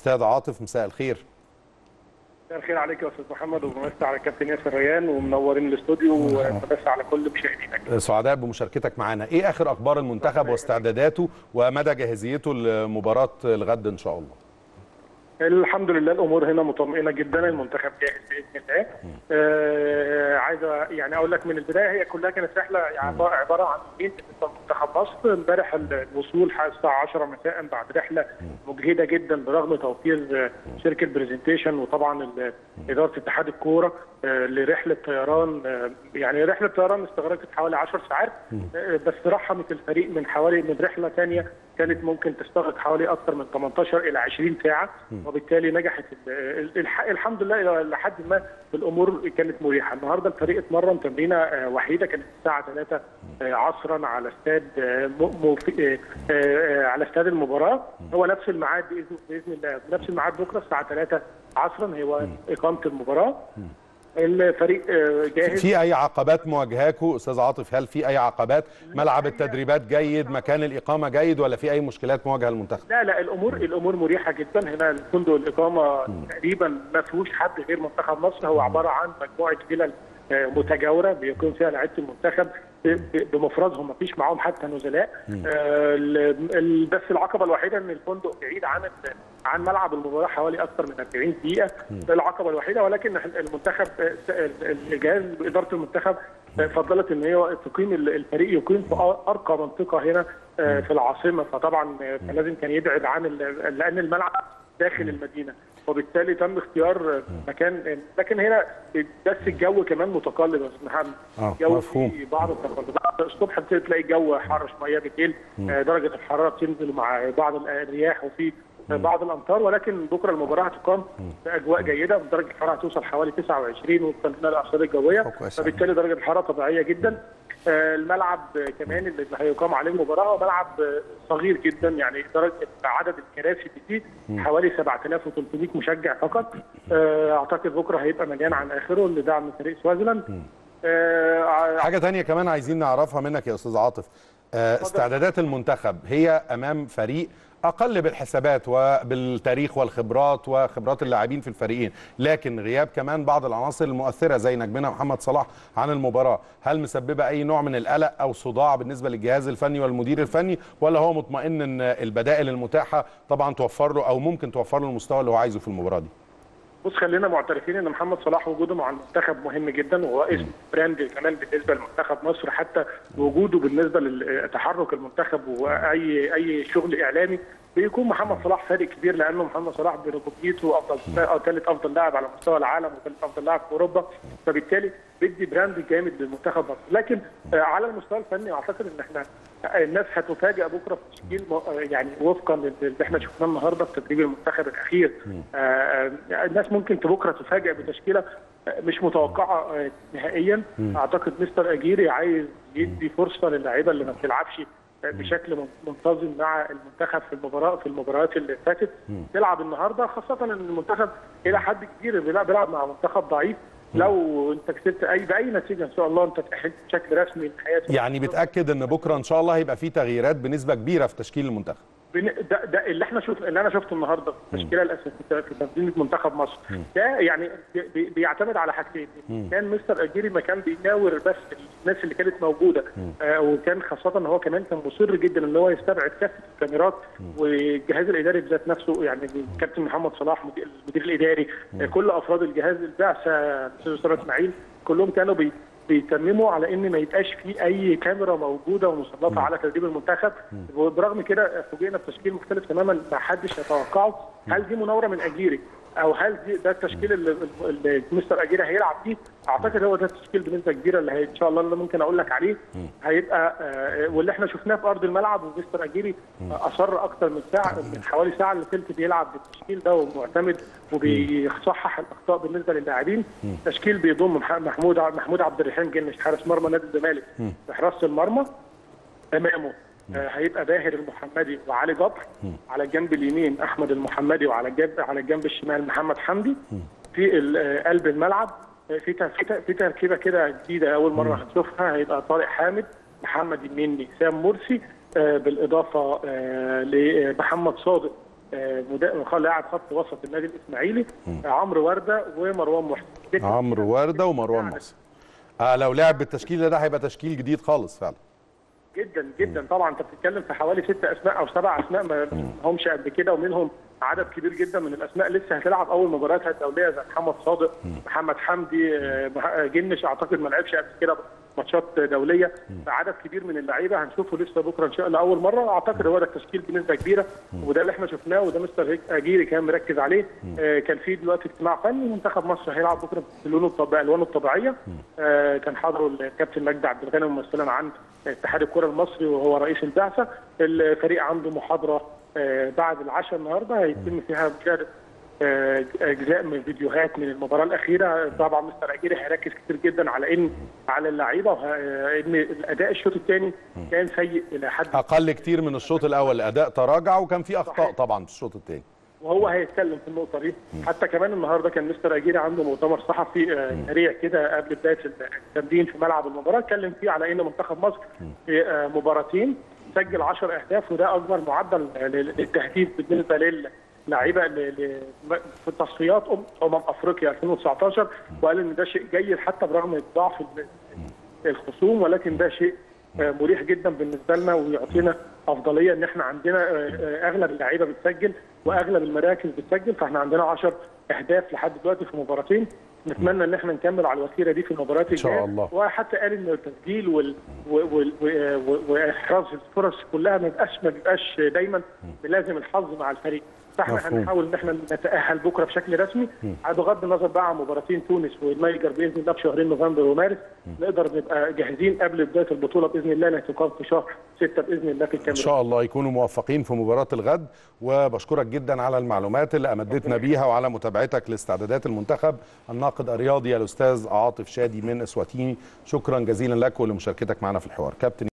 استاذ عاطف مساء الخير. مساء الخير عليك يا استاذ محمد وبمسا على كابتن ياسر ريان ومنورين الاستوديو وبس على كل مشاهدينك. سعداء بمشاركتك معانا، ايه اخر اخبار المنتخب واستعداداته ومدى جاهزيته لمباراه الغد ان شاء الله؟ الحمد لله الامور هنا مطمئنه جدا، المنتخب جاهز باذن الله. عايزه يعني اقول لك من البدايه هي كلها كانت رحله عباره عن يومين بالنسبه لمنتخب مصر. امبارح الوصول حوالي الساعه 10 مساء بعد رحله مجهده جدا برغم توفير شركه برزنتيشن وطبعا اداره اتحاد الكوره لرحله طيران. يعني رحله طيران استغرقت حوالي 10 ساعات بس رحمت الفريق من حوالي من رحله ثانيه كانت ممكن تستغرق حوالي اكثر من 18 الى 20 ساعه، وبالتالي نجحت الحمد لله الى حد ما. الامور كانت مريحه. النهارده الفريق اتمرن تمرينه وحيده كانت الساعه 3 عصرا على استاد على استاد المباراه، هو نفس الميعاد باذن الله، نفس الميعاد بكره الساعه 3 عصرا هو اقامه المباراه. الفريق جاهز. في اي عقبات مواجهاكوا استاذ عاطف؟ هل في اي عقبات؟ ملعب التدريبات جيد، مكان الاقامه جيد، ولا في اي مشكلات مواجهه المنتخب؟ لا لا الامور مريحه جدا هنا. فندق الاقامه تقريبا ما فيهوش حد غير منتخب مصر، هو عباره عن مجموعه فيلل متجاوره بيكون فيها لعيبه المنتخب بمفردهم، ما فيش معاهم حتى نزلاء. بس العقبه الوحيده ان الفندق بعيد عن ملعب المباراه حوالي اكثر من 40 دقيقه، ده العقبه الوحيده. ولكن المنتخب الجهاز اداره المنتخب فضلت ان هي تقيم الفريق يقيم في ارقى منطقه هنا في العاصمه، فطبعا لازم كان يبعد عن لان الملعب داخل المدينه، وبالتالي تم اختيار مكان. لكن هنا بس الجو كمان متقلب يا استاذ محمد، الجو في بعض التقلبات، الصبح بتلاقي الجو حر شويه، بالليل درجه الحراره بتنزل مع بعض الرياح وفي بعض الامطار. ولكن بكره المباراه هتقام باجواء جيده، ودرجه الحراره هتوصل حوالي 29 وفقا للاعصار الجويه، فبالتالي درجه الحراره طبيعيه جدا. الملعب كمان اللي هيقام عليه المباراه هو ملعب صغير جدا، يعني عدد الكراسي فيه حوالي 7300 مشجع فقط. اعتقد بكره هيبقى مليان عن اخره لدعم فريق سوازيلاند. حاجه ثانيه كمان عايزين نعرفها منك يا استاذ عاطف، استعدادات المنتخب هي امام فريق اقل بالحسابات وبالتاريخ والخبرات وخبرات اللاعبين في الفريقين، لكن غياب كمان بعض العناصر المؤثره زي نجمنا محمد صلاح عن المباراه، هل مسببه اي نوع من القلق او صداع بالنسبه للجهاز الفني والمدير الفني، ولا هو مطمئن ان البدائل المتاحه طبعا توفر له او ممكن توفر له المستوى اللي هو عايزه في المباراه دي؟ بص، خلينا معترفين ان محمد صلاح وجوده مع المنتخب مهم جدا، وهو اسم براند كمان بالنسبه لمنتخب مصر، حتى وجوده بالنسبه لتحرك المنتخب واي شغل اعلامي بيكون محمد صلاح فارق كبير، لانه محمد صلاح بربوبيته افضل ثالث افضل لاعب على مستوى العالم وثالث افضل لاعب في اوروبا، فبالتالي بيدي براند جامد للمنتخب مصر. لكن على المستوى الفني اعتقد ان احنا الناس هتفاجئ بكره في تشكيل، يعني وفقا للي احنا شفناه النهارده في تدريب المنتخب الاخير. الناس ممكن بكره تفاجئ بتشكيله مش متوقعه نهائيا. اعتقد مستر اجيري عايز يدي فرصه للاعيبه اللي ما بتلعبش بشكل منتظم مع المنتخب في المباريات اللي فاتت تلعب النهارده، خاصه ان المنتخب الى حد كبير بيلعب مع منتخب ضعيف. لو انت كسبت باي نتيجه ان شاء الله انت تأهلت بشكل رسمي لحياتك. يعني بتاكد ان بكره ان شاء الله هيبقى في تغييرات بنسبه كبيره في تشكيل المنتخب. ده اللي انا شفته النهارده في التشكيله الاساسيه في تنظيم منتخب مصر، ده يعني بيعتمد على حاجتين. كان مستر اجيري ما كان بيناور بس الناس اللي كانت موجوده، وكان خاصه ان هو كمان كان مصر جدا ان هو يستبعد كافه الكاميرات والجهاز الاداري بذات نفسه، يعني كابتن محمد صلاح المدير الاداري كل افراد الجهاز البعثه الاستاذ اسامه اسماعيل كلهم كانوا بيتمموا على ان ما يبقاش في اي كاميرا موجوده ومسلطه على تدريب المنتخب. وبرغم كده فوجئنا بتشكيل مختلف تماما ما حدش يتوقعه. هل دي مناوره من اجيري او هل ده التشكيل اللي مستر اجيري هيلعب فيه؟ اعتقد هو ده التشكيل بنسبه كبيره اللي ان شاء الله اللي ممكن اقول لك عليه هيبقى، واللي احنا شفناه في ارض الملعب. ومستر اجيري اصر اكثر من ساعه، من حوالي ساعه الا ثلث بيلعب بالتشكيل ده ومعتمد وبيصحح الاخطاء بالنسبه للاعبين. تشكيل بيضم محمود عبد الرحيم جنش حارس مرمى نادي الزمالك في حراسه المرمى، امامه هيبقى باهر المحمدي وعلي جبر، على الجنب اليمين احمد المحمدي، على الجنب الشمال محمد حمدي. في قلب الملعب في تركيبه كده جديده اول مره هنشوفها، هيبقى طارق حامد، محمد المني، سام مرسي، بالاضافه لمحمد صادق لاعب خط وسط النادي الاسماعيلي عمرو وردة ومروان محسن. عمرو وردة ومروان محسن. لو لعب بالتشكيل ده هيبقى تشكيل جديد خالص فعلا. جدا جدا طبعا. انت بتتكلم في حوالي 6 اسماء او 7 اسماء ما همش قد كده، ومنهم عدد كبير جدا من الاسماء لسه هتلعب اول مبارياتها الدوليه زي محمد صادق، محمد حمدي، جنش اعتقد ما لعبش قبل كده ماتشات دوليه، فعدد كبير من اللعيبه هنشوفه لسه بكره ان شاء الله اول مره. اعتقد هو ده التشكيل بنسبه كبيره، وده اللي احنا شفناه وده مستر أجيري كان مركز عليه. كان في دلوقتي اجتماع فني منتخب مصر هيلعب بكره بالوانه الطبيعيه، كان حاضره الكابتن مجدي عبد الغني ممثلا عن اتحاد الكره المصري وهو رئيس البعثه. الفريق عنده محاضره بعد العشاء النهارده هيتم فيها مشاهده اجزاء من فيديوهات من المباراه الاخيره. طبعا مستر أجيري هيركز كتير جدا على اللعيبه، وان الاداء الشوط الثاني كان سيء الى حد اقل كتير من الشوط الاول. الاداء تراجع وكان في اخطاء طبعا في الشوط الثاني، وهو هيتكلم في النقطه دي. حتى كمان النهارده كان مستر أجيري عنده مؤتمر صحفي سريع كده قبل بدايه التمرين في ملعب المباراه، اتكلم فيه على ان منتخب مصر في مباراتين سجل 10 اهداف، وده اكبر معدل للتهديف بالنسبه للاعيبه في تصفيات افريقيا 2019، وقال ان ده شيء جيد حتى برغم ضعف الخصوم، ولكن ده شيء مريح جدا بالنسبه لنا ويعطينا افضليه ان احنا عندنا اغلب اللعيبه بتسجل واغلب المراكز بتسجل، فاحنا عندنا 10 اهداف لحد دلوقتي في مباراتين. نتمنى ان احنا نكمل على الوتيره دي في المباريات الجايه، وحتى قال ان التسجيل واحراز الفرص كلها ما بيبقاش دايما، لازم الحظ مع الفريق، فاحنا هنحاول ان احنا نتاهل بكره بشكل رسمي بغض النظر بقى عن مباراتين تونس والنيجر باذن الله في شهرين نوفمبر ومارس، نقدر نبقى جاهزين قبل بدايه البطوله باذن الله اللي هتقام في شهر 6 باذن الله في الكاميرون. ان شاء الله يكونوا موفقين في مباراه الغد، وبشكرك جدا على المعلومات اللي امدتنا بيها وعلى متابعتك لاستعدادات المنتخب. الناقد الرياضي الاستاذ عاطف شادي من أسواتيني، شكرا جزيلا لك ولمشاركتك معنا في الحوار كابتن.